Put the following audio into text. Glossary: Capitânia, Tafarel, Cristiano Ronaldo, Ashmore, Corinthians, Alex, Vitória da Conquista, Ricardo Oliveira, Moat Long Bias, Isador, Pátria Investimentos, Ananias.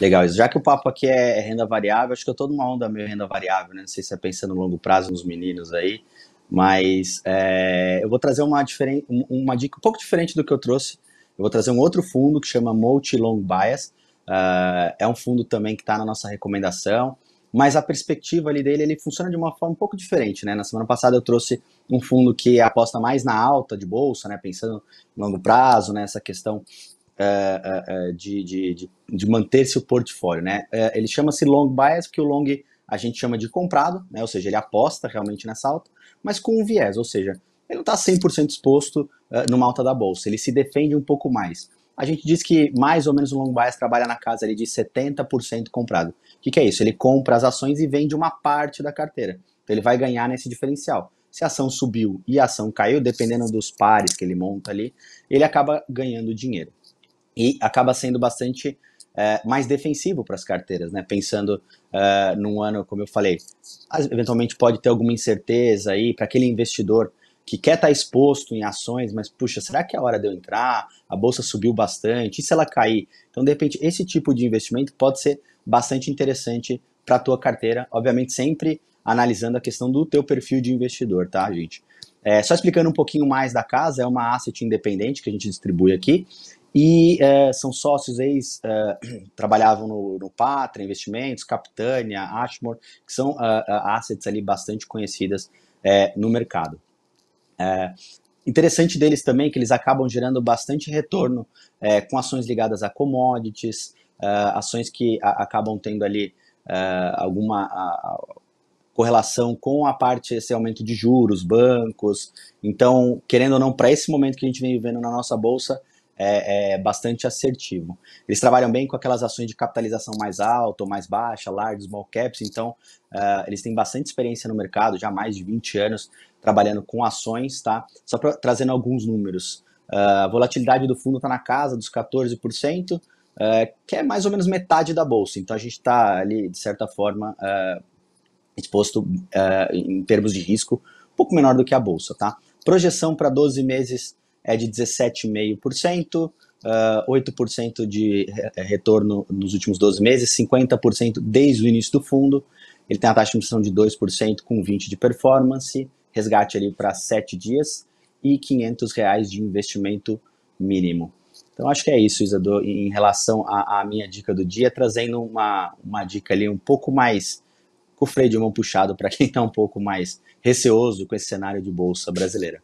Legal, isso. Já que o papo aqui é renda variável, acho que eu tô numa onda meio renda variável, né? Não sei se é pensando no longo prazo nos meninos aí, mas eu vou trazer uma dica um pouco diferente do que eu trouxe. Eu vou trazer um outro fundo que chama Moat Long Bias. É um fundo também que está na nossa recomendação, mas a perspectiva ali dele, ele funciona de uma forma um pouco diferente, né? Na semana passada eu trouxe um fundo que aposta mais na alta de bolsa, né? Pensando no longo prazo, né? Essa questão de manter-se o portfólio, né? Ele chama-se long bias, porque o long a gente chama de comprado, né? Ou seja, ele aposta realmente nessa alta, mas com um viés, ou seja, ele não está 100% exposto numa alta da bolsa, ele se defende um pouco mais. A gente diz que mais ou menos o long bias trabalha na casa ali de 70% comprado. O que é isso? Ele compra as ações e vende uma parte da carteira. Então ele vai ganhar nesse diferencial. Se a ação subiu e a ação caiu, dependendo dos pares que ele monta ali, ele acaba ganhando dinheiro. E acaba sendo bastante mais defensivo para as carteiras, né? Pensando num ano, como eu falei, eventualmente pode ter alguma incerteza aí para aquele investidor que quer estar exposto em ações, mas puxa, será que é a hora de eu entrar? A bolsa subiu bastante, e se ela cair? Então, de repente, esse tipo de investimento pode ser bastante interessante para a tua carteira, obviamente sempre analisando a questão do teu perfil de investidor, tá, gente? Só explicando um pouquinho mais da casa, é uma asset independente que a gente distribui aqui, e são sócios, eles trabalhavam no Pátria Investimentos, Capitânia, Ashmore, que são assets ali bastante conhecidas no mercado. Interessante deles também que eles acabam gerando bastante retorno com ações ligadas a commodities, ações que acabam tendo ali alguma correlação com a parte, esse aumento de juros, bancos. Então, querendo ou não, para esse momento que a gente vem vivendo na nossa bolsa, é bastante assertivo. Eles trabalham bem com aquelas ações de capitalização mais alta ou mais baixa, large, small caps, então eles têm bastante experiência no mercado, já há mais de 20 anos trabalhando com ações, tá? Só pra, trazendo alguns números. A volatilidade do fundo está na casa dos 14%, que é mais ou menos metade da bolsa, então a gente está ali, de certa forma, exposto em termos de risco, um pouco menor do que a bolsa, tá? Projeção para 12 meses é de 17,5%, 8% de retorno nos últimos 12 meses, 50% desde o início do fundo. Ele tem a taxa de emissão de 2% com 20% de performance, resgate ali para 7 dias e R$500 de investimento mínimo. Então acho que é isso, Isador, em relação à minha dica do dia, trazendo uma dica ali um pouco mais com o freio de mão puxado para quem está um pouco mais receoso com esse cenário de bolsa brasileira.